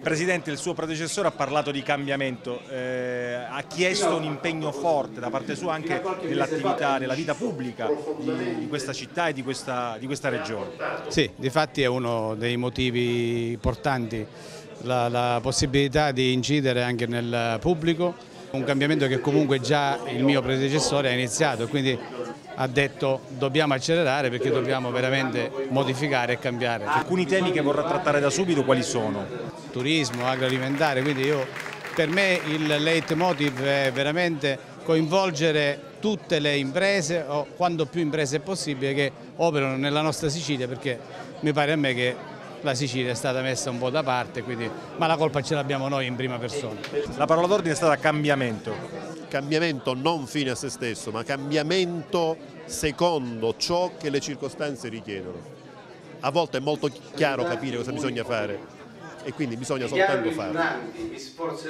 Presidente, il suo predecessore ha parlato di cambiamento, ha chiesto un impegno forte da parte sua anche nell'attività, nella vita pubblica di questa città e di questa regione. Sì, difatti è uno dei motivi importanti, la possibilità di incidere anche nel pubblico, un cambiamento che comunque già il mio predecessore ha iniziato, quindi ha detto dobbiamo accelerare perché dobbiamo veramente modificare e cambiare. Alcuni temi che vorrà trattare da subito quali sono? Turismo, agroalimentare, quindi per me il leitmotiv è veramente coinvolgere tutte le imprese o quanto più imprese possibile che operano nella nostra Sicilia, perché mi pare a me che la Sicilia è stata messa un po' da parte, quindi, ma la colpa ce l'abbiamo noi in prima persona. La parola d'ordine è stata cambiamento. Cambiamento non fine a se stesso, ma cambiamento secondo ciò che le circostanze richiedono. A volte è molto chiaro capire cosa bisogna fare e quindi bisogna soltanto farlo.